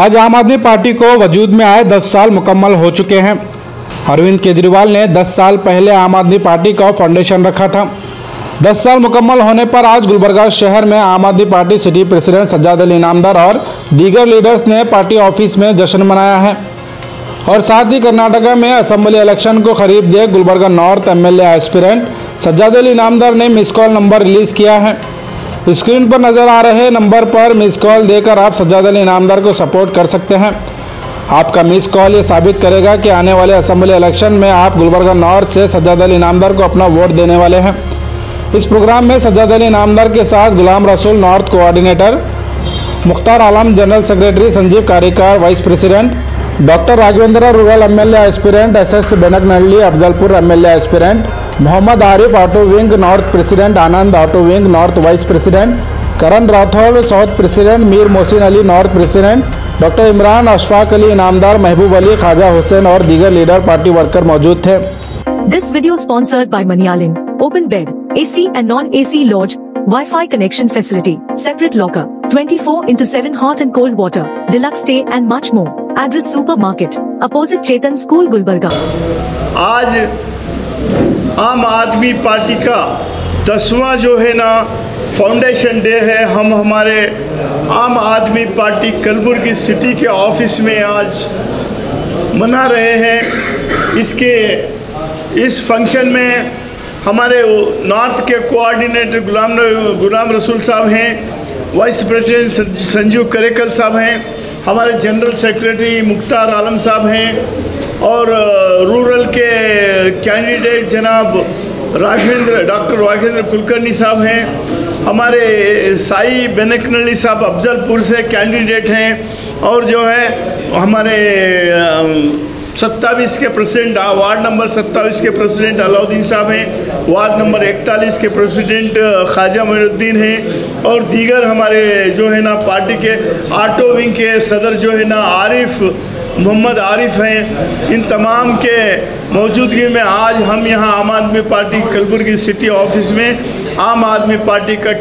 आज आम आदमी पार्टी को वजूद में आए 10 साल मुकम्मल हो चुके हैं। अरविंद केजरीवाल ने 10 साल पहले आम आदमी पार्टी का फाउंडेशन रखा था। 10 साल मुकम्मल होने पर आज गुलबर्गा शहर में Aam Aadmi party city president Sajjad Ali Inamdar और दीगर लीडर्स ने पार्टी ऑफिस में जश्न मनाया है और साथ ही कर्नाटका में असेंबली इलेक्शन को करीब देख Gulbarga north MLA aspirant Sajjad Ali Inamdar ने मिस कॉल नंबर रिलीज़ किया है। स्क्रीन पर नज़र आ रहे नंबर पर मिस कॉल देकर आप सज्जाद अली इनामदार को सपोर्ट कर सकते हैं। आपका मिस कॉल ये साबित करेगा कि आने वाले असेंबली इलेक्शन में आप गुलबर्गा नॉर्थ से सज्जाद अली इनामदार को अपना वोट देने वाले हैं। इस प्रोग्राम में सज्जाद अली इनामदार के साथ Ghulam Rasool north coordinator, Mukhtar Alam general secretary, Sanjeev Karikkar vice president, doctor Raghavendra rural MLA aspirant, SS Banganalli Afzalpur MLA aspirant, Mohammad Arif auto wing north president, Anand auto wing north vice president, Karan Rathod south president, Mir Mohsin Ali north president, doctor Imran Ashfaq Ali Inamdar, Mehboob Ali, खाजा हुसैन और दीगर लीडर पार्टी वर्कर मौजूद थे। This video sponsored by मनियालिन। Open bed, AC and non-AC lodge, Wi-Fi connection facility, separate locker, 24/7 hot and cold water, deluxe stay and much more. Address supermarket, opposite Chetan School, Gulbarga. आज आम Aadmi party का 10वां जो है ना foundation day है। हम हमारे आम आदमी पार्टी कलबुर्गी सिटी के ऑफिस में आज मना रहे हैं। इस फंक्शन में हमारे नॉर्थ के कोऑर्डिनेटर गुलाम रसूल साहब हैं, वाइस प्रेसिडेंट संजीव करेक्कर साहब हैं, हमारे जनरल सेक्रेटरी मुख्तार आलम साहब हैं और रूरल के कैंडिडेट जनाब डॉक्टर राघवेंद्र कुलकर्णी साहब हैं, हमारे साई बेनकनली साहब अफजलपुर से कैंडिडेट हैं और जो है हमारे 27 के प्रेसिडेंट वार्ड नंबर 27 के प्रेसिडेंट अलाउद्दीन साहब हैं, वार्ड नंबर 41 के प्रेसिडेंट खाजा मोइनुद्दीन हैं और दीगर हमारे जो है ना पार्टी के ऑटो विंग के सदर जो है ना आरिफ मोहम्मद आरिफ हैं। इन तमाम के मौजूदगी में आज हम यहाँ आम Aadmi party Kalaburagi city office में आम आदमी पार्टी का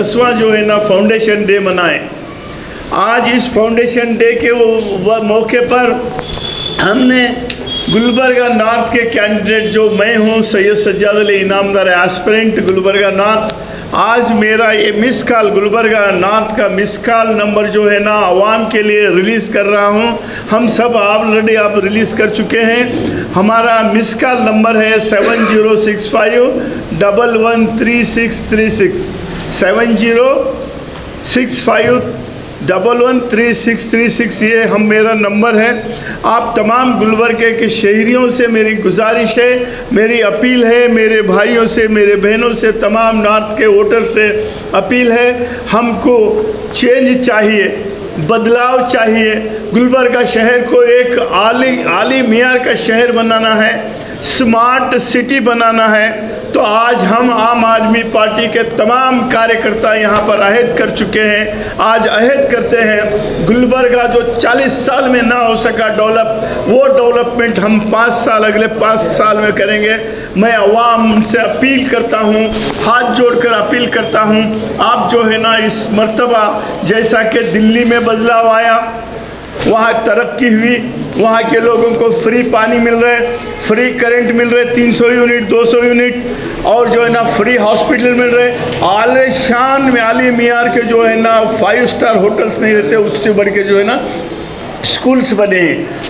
10वां जो है ना फाउंडेशन डे मनाएँ। आज इस फाउंडेशन डे के मौके पर हमने गुलबर्गा नॉर्थ के कैंडिडेट जो मैं हूँ, सैयद सज्जाद अली इनामदार एस्पिरेंट गुलबर्गा नॉर्थ, आज मेरा ये मिस कॉल गुलबर्गा नॉर्थ का मिस कॉल नंबर जो है ना आवाम के लिए रिलीज़ कर रहा हूँ। हम सब ऑलरेडी आप रिलीज़ कर चुके हैं। हमारा मिस कॉल नंबर है 7065113636 7065113636 ये हम मेरा नंबर है। आप तमाम गुलबर्गा के शहरियों से मेरी गुजारिश है, मेरी अपील है, मेरे भाइयों से, मेरे बहनों से, तमाम नॉर्थ के वोटर से अपील है। हमको चेंज चाहिए, बदलाव चाहिए। गुलबर्गा शहर को एक आली मियार का शहर बनाना है, स्मार्ट सिटी बनाना है। तो आज हम आम आदमी पार्टी के तमाम कार्यकर्ता यहाँ पर अहद कर चुके हैं। आज अहद करते हैं गुलबर्गा जो 40 साल में ना हो सका डेवलप, वो डेवलपमेंट हम 5 साल अगले 5 साल में करेंगे। मैं आवाम से अपील करता हूँ, हाथ जोड़कर अपील करता हूँ, आप जो है ना इस मर्तबा जैसा कि दिल्ली में बदलाव आया, वहाँ तरक्की हुई, वहाँ के लोगों को फ्री पानी मिल रहे, फ्री करंट मिल रहे 300 यूनिट 200 यूनिट और जो है ना फ्री हॉस्पिटल मिल रहे। आलिशान में आली मीयार के जो है ना 5 स्टार होटल्स नहीं रहते, उससे बढ़ के जो है ना स्कूल्स बने।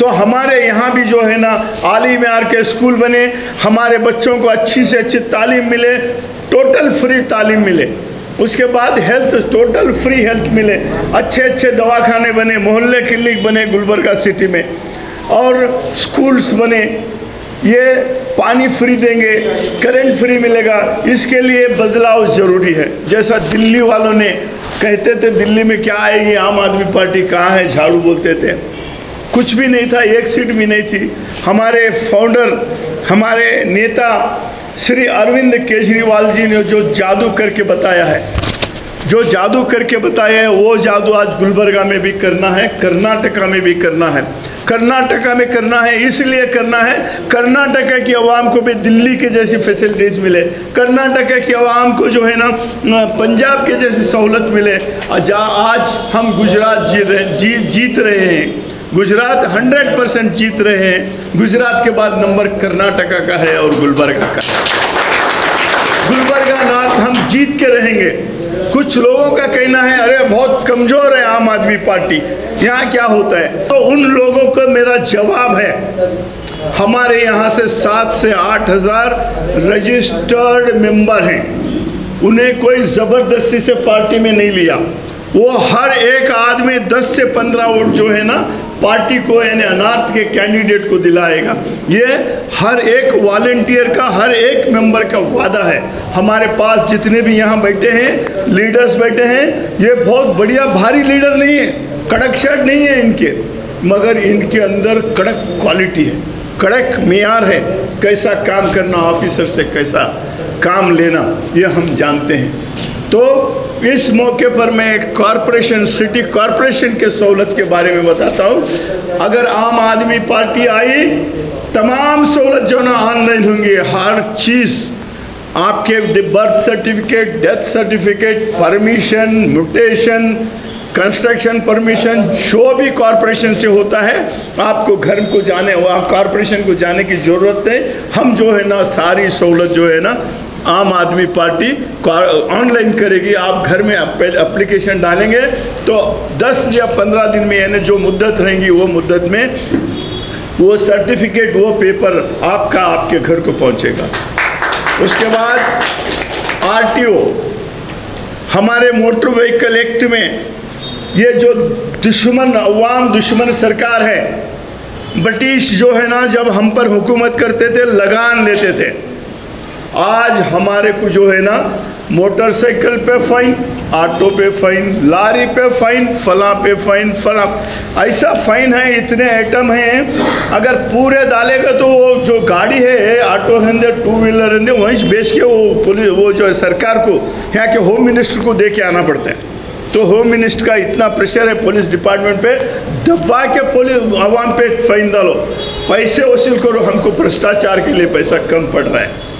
तो हमारे यहाँ भी जो है ना आली मीयार के स्कूल बने, हमारे बच्चों को अच्छी से अच्छी तालीम मिले, टोटल फ्री तालीम मिले। उसके बाद हेल्थ, टोटल फ्री हेल्थ मिले, अच्छे अच्छे दवाखाने बने, मोहल्ले क्लिनिक बने गुलबर्गा सिटी में और स्कूल्स बने। ये पानी फ्री देंगे, करंट फ्री मिलेगा। इसके लिए बदलाव ज़रूरी है। जैसा दिल्ली वालों ने कहते थे दिल्ली में क्या आएगी आम आदमी पार्टी, कहाँ है, झाड़ू बोलते थे, कुछ भी नहीं था, एक सीट भी नहीं थी। हमारे फाउंडर, हमारे नेता श्री अरविंद केजरीवाल जी ने जो जादू करके बताया है, जो जादू करके बताया है वो जादू आज गुलबर्गा में भी करना है, कर्नाटका में भी करना है। कर्नाटका में करना है इसलिए करना है कर्नाटका की आवाम को भी दिल्ली के जैसी फैसिलिटीज़ मिले, कर्नाटका की आवाम को जो है ना पंजाब के जैसी सहूलत मिले। जहाँ आज हम गुजरात जीत रहे हैं, गुजरात 100% जीत रहे हैं। गुजरात के बाद नंबर कर्नाटका का है और गुलबर्गा का। गुलबर्गा नॉर्थ हम जीत के रहेंगे। कुछ लोगों का कहना है अरे बहुत कमज़ोर है आम आदमी पार्टी, यहाँ क्या होता है, तो उन लोगों का मेरा जवाब है हमारे यहाँ से 7 से 8 हज़ार रजिस्टर्ड मेंबर हैं। उन्हें कोई ज़बरदस्ती से पार्टी में नहीं लिया, वो हर एक आदमी 10 से 15 वोट जो है ना पार्टी को यानी अनाथ के कैंडिडेट को दिलाएगा। ये हर एक वॉलंटियर का, हर एक मेंबर का वादा है। हमारे पास जितने भी यहाँ बैठे हैं लीडर्स बैठे हैं, ये बहुत बढ़िया भारी लीडर नहीं है, कड़क शर्ट नहीं है इनके, मगर इनके अंदर कड़क क्वालिटी है, कड़क मेयार है, कैसा काम करना, ऑफिसर से कैसा काम लेना, ये हम जानते हैं। तो इस मौके पर मैं एक कॉरपोरेशन, सिटी कॉरपोरेशन के सहूलत के बारे में बताता हूँ। अगर आम आदमी पार्टी आई तमाम सहूलत जो ना ऑनलाइन होंगी, हर चीज़, आपके birth certificate, death certificate, permission, mutation, construction permission, जो भी कॉरपोरेशन से होता है आपको घर को जाने व कॉरपोरेशन को जाने की ज़रूरत है। हम जो है ना सारी सहूलत जो है ना आम आदमी पार्टी ऑनलाइन करेगी। आप घर में एप्लीकेशन डालेंगे तो 10 या 15 दिन में यानी जो मुद्दत रहेंगी वो मुद्दत में वो सर्टिफिकेट, वो पेपर आपका आपके घर को पहुंचेगा। उसके बाद आरटीओ, हमारे मोटर व्हीकल एक्ट में ये जो दुश्मन अवाम दुश्मन सरकार है, ब्रिटिश जो है ना जब हम पर हुकूमत करते थे लगान लेते थे, आज हमारे को जो है ना मोटरसाइकिल पे फाइन, ऑटो पे फाइन, लारी पे फाइन, फला पे फाइन, फला ऐसा फाइन है, इतने आइटम हैं, अगर पूरे डालेगा तो वो जो गाड़ी है ऑटो रहने, टू व्हीलर रहने, वहीं बेच के वो पुलिस वो जो है सरकार को, यहाँ के होम मिनिस्टर को दे के आना पड़ता है। तो होम मिनिस्टर का इतना प्रेशर है पुलिस डिपार्टमेंट पे, दबा के पुलिस आवाम पे फाइन डालो, पैसे वसूल करो, हमको भ्रष्टाचार के लिए पैसा कम पड़ रहा है।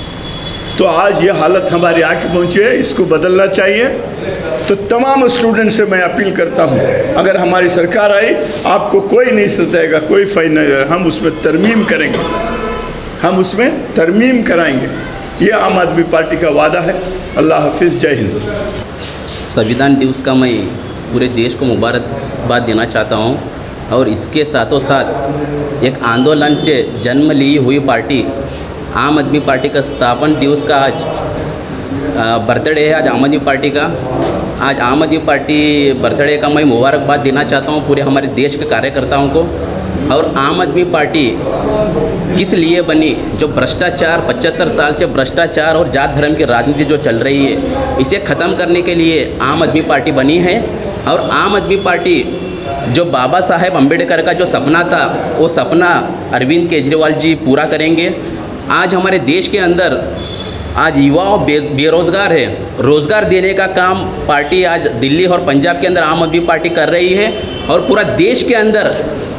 तो आज ये हालत हमारी आँख पहुँची है, इसको बदलना चाहिए। तो तमाम स्टूडेंट से मैं अपील करता हूँ अगर हमारी सरकार आई आपको कोई नहीं सताएगा, कोई फाइन नहीं, हम उसमें तरमीम करेंगे, हम उसमें तरमीम कराएंगे। ये आम आदमी पार्टी का वादा है। अल्लाह हाफिज़, जय हिंद। संविधान दिवस का मैं पूरे देश को मुबारकबाद देना चाहता हूँ और इसके साथों साथ एक आंदोलन से जन्म ली हुई पार्टी आम आदमी पार्टी का स्थापन दिवस का आज बर्थडे है, आज आम आदमी पार्टी का, आज आम आदमी पार्टी बर्थडे का मैं मुबारकबाद देना चाहता हूँ पूरे हमारे देश के कार्यकर्ताओं को। और आम आदमी पार्टी किस लिए बनी, जो भ्रष्टाचार 75 साल से भ्रष्टाचार और जात धर्म की राजनीति जो चल रही है इसे ख़त्म करने के लिए आम आदमी पार्टी बनी है। और आम आदमी पार्टी जो बाबा साहेब अम्बेडकर का जो सपना था वो सपना अरविंद केजरीवाल जी पूरा करेंगे। आज हमारे देश के अंदर आज युवाओं बेरोज़गार है, रोज़गार देने का काम पार्टी आज दिल्ली और पंजाब के अंदर आम आदमी पार्टी कर रही है। और पूरा देश के अंदर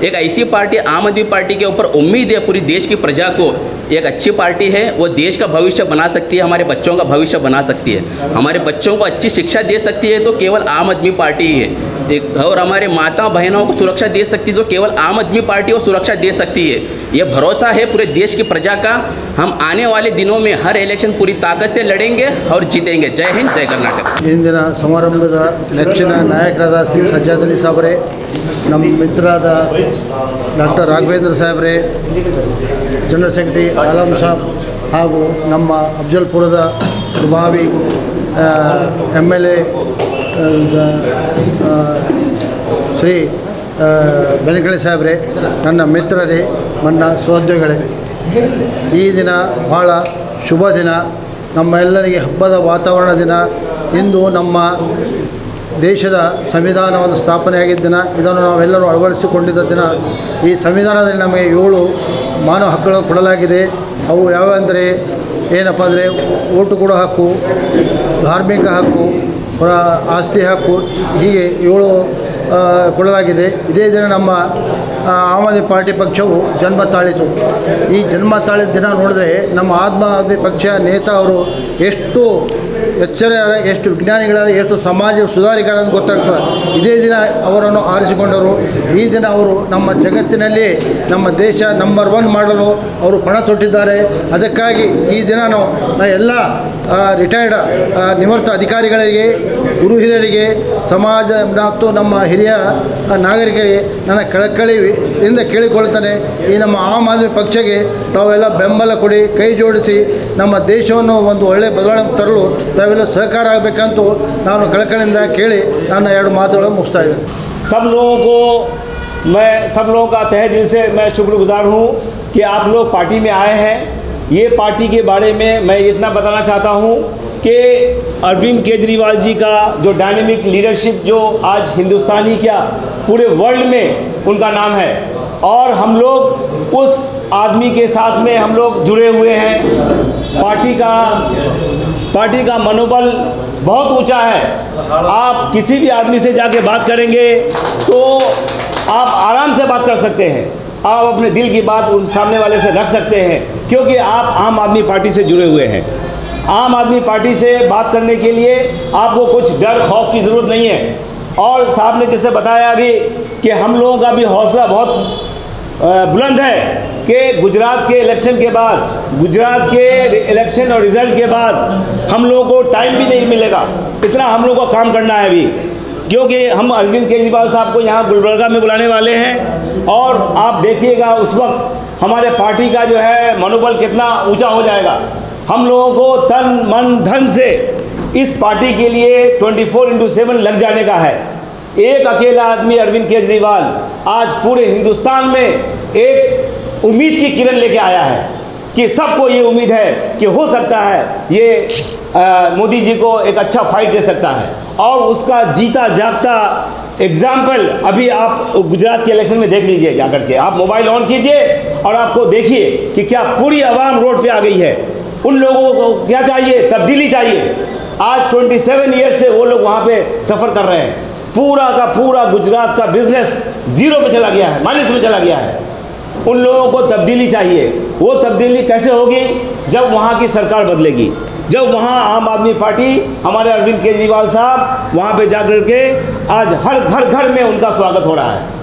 एक ऐसी पार्टी आम आदमी पार्टी के ऊपर उम्मीद है, पूरी देश की प्रजा को एक अच्छी पार्टी है, वो देश का भविष्य बना सकती है, हमारे बच्चों का भविष्य बना सकती है, हमारे बच्चों को अच्छी शिक्षा दे सकती है तो केवल आम आदमी पार्टी ही है। और हमारे माता बहनों को सुरक्षा दे सकती है तो केवल आम आदमी पार्टी और सुरक्षा दे सकती है। ये भरोसा है पूरे देश की प्रजा का। हम आने वाले दिनों में हर इलेक्शन पूरी ताकत से लड़ेंगे और जीतेंगे। जय हिंद, जय कर्नाटक। इंदिन समारंभ इलेक्शन नायकराद श्री सज्जाद अली साहबरे, नम मित्र डॉक्टर राघवेंद्र साहबरे, जनरल सेक्रेटरी आलम साहब, ಹಾಗೂ ನಮ್ಮ ಅಫಜಲ್ಪುರದ ಪ್ರಭಾವಿ MLA ಶ್ರೀ ಬೆನಕಳಿ ಸಾಹೇಬ್ರೆ, ನನ್ನ ಮಿತ್ರರೇ, ನನ್ನ ಸಹೋದ್ಯೋಗಿಗಳೇ, ಈ ದಿನ ಬಹಳ ಶುಭ ದಿನ, ನಮ್ಮೆಲ್ಲರಿಗೆ ಹಬ್ಬದ ವಾತಾವರಣ ದಿನ. ಇಂದು ನಮ್ಮ ದೇಶದ ಸಂವಿಧಾನವನ್ನು ಸ್ಥಾಪನೆಯಾಗಿದ್ದ ದಿನ, ಇದನ್ನು ನಾವೆಲ್ಲರೂ ಅಳವಡಿಸಿಕೊಂಡಿದ್ದ ದಿನ. ಈ ಸಂವಿಧಾನದಲ್ಲಿ ನಮಗೆ 7 ಮಾನವ ಹಕ್ಕುಗಳನ್ನು ಕೊಡಲಾಗಿದೆ. ಅವು ಯಾವೆಂದರೆ ಏನಪ್ಪ ಅಂದರೆ ಓಟು ಕೊಡೋ ಹಕ್ಕು, ಧಾರ್ಮಿಕ ಹಕ್ಕು, ಹೊರ ಆಸ್ತಿ ಹಕ್ಕು ಹೀಗೆ 7 ಕೊಡಲಾಗಿದೆ. ಇದೇ ದಿನ ನಮ್ಮ ಆಮ್ ಆದ್ಮಿ ಪಾರ್ಟಿ ಪಕ್ಷವು ಜನ್ಮ ತಾಳಿತು. ಈ ಜನ್ಮ ತಾಳಿದ ದಿನ ನೋಡಿದ್ರೆ ನಮ್ಮ ಆಮ್ ಆದ್ಮಿ ಪಕ್ಷ ನೇತಾ ಅವರು ಎಷ್ಟು ಎಚ್ಚರಿಕೆ, ಎಷ್ಟು ವಿಜ್ಞಾನಿಗಳಾದ, ಎಷ್ಟು ಸಮಾಜ ಸುಧಾರಿಕರ ಅಂತ ಗೊತ್ತಾಗ್ತದೆ. ಇದೇ ದಿನ ಅವರನ್ನು ಆರಿಸಿಕೊಂಡರು. ಈ ದಿನ ಅವರು ನಮ್ಮ ಜಗತ್ತಿನಲ್ಲಿ ನಮ್ಮ ದೇಶ ನಂಬರ್ 1 ಮಾಡಲು ಅವರು ಪಣ ತೊಟ್ಟಿದ್ದಾರೆ. ಅದಕ್ಕಾಗಿ ಈ ದಿನ ನಾವು ಎಲ್ಲ ರಿಟೈರ್ಡ್ ನಿವೃತ್ತ ಅಧಿಕಾರಿಗಳಿಗೆ, ಗುರು ಹಿರಿಯರಿಗೆ, ಸಮಾಜ ಮತ್ತು ನಮ್ಮ ಹಿರಿಯ ನಾಗರಿಕರಿಗೆ ನನ್ನ ಕಳಕಳಿಯಿಂದ ಕೇಳಿಕೊಳ್ಳುತ್ತೇನೆ, ಈ ನಮ್ಮ ಆಮ್ ಆದ್ಮಿ ಪಕ್ಷಕ್ಕೆ ತಾವೆಲ್ಲ ಬೆಂಬಲ ಕೊಡಿ, ಕೈ ಜೋಡಿಸಿ ನಮ್ಮ ದೇಶವನ್ನು ಒಂದು ಒಳ್ಳೆಯ ಬದಲಾವಣೆ ತರಲು तावेल सहकार आगबेकंतु नानु कळकळिंद केळि नानु एरडु मातुगळ मुगिस्ता इद्देने। सब लोगों का तहे दिल से मैं शुक्रगुजार हूँ कि आप लोग पार्टी में आए हैं। ये पार्टी के बारे में मैं इतना बताना चाहता हूँ कि अरविंद केजरीवाल जी का जो डायनेमिक लीडरशिप जो आज हिंदुस्तान ही क्या पूरे वर्ल्ड में उनका नाम है, और हम लोग उस आदमी के साथ में हम लोग जुड़े हुए हैं। पार्टी का मनोबल बहुत ऊंचा है। आप किसी भी आदमी से जाके बात करेंगे तो आप आराम से बात कर सकते हैं, आप अपने दिल की बात उन सामने वाले से रख सकते हैं, क्योंकि आप आम आदमी पार्टी से जुड़े हुए हैं। आम आदमी पार्टी से बात करने के लिए आपको कुछ डर खौफ की ज़रूरत नहीं है। और साहब ने जैसे बताया अभी कि हम लोगों का भी हौसला बहुत बुलंद है कि गुजरात के इलेक्शन और रिज़ल्ट के बाद हम लोगों को टाइम भी नहीं मिलेगा, इतना हम लोगों को काम करना है अभी, क्योंकि हम अरविंद केजरीवाल साहब को यहाँ गुलबर्गा में बुलाने वाले हैं। और आप देखिएगा उस वक्त हमारे पार्टी का जो है मनोबल कितना ऊंचा हो जाएगा। हम लोगों को तन मन धन से इस पार्टी के लिए 24/7 लग जाने का है। एक अकेला आदमी अरविंद केजरीवाल आज पूरे हिंदुस्तान में एक उम्मीद की किरण लेके आया है कि सबको ये उम्मीद है कि हो सकता है ये मोदी जी को एक अच्छा फाइट दे सकता है। और उसका जीता जागता एग्जाम्पल अभी आप गुजरात के इलेक्शन में देख लीजिए, जाकर के आप मोबाइल ऑन कीजिए और आपको देखिए कि क्या पूरी आवाम रोड पे आ गई है। उन लोगों को क्या चाहिए? तब्दीली चाहिए। आज 27 ईयर्स से वो लोग वहाँ पर सफ़र कर रहे हैं। पूरा का पूरा गुजरात का बिजनेस 0 पे चला गया है, माइनस में चला गया है। उन लोगों को तब्दीली चाहिए। वो तब्दीली कैसे होगी? जब वहाँ की सरकार बदलेगी, जब वहाँ आम आदमी पार्टी हमारे अरविंद केजरीवाल साहब वहाँ पे जाकर के आज हर घर में उनका स्वागत हो रहा है।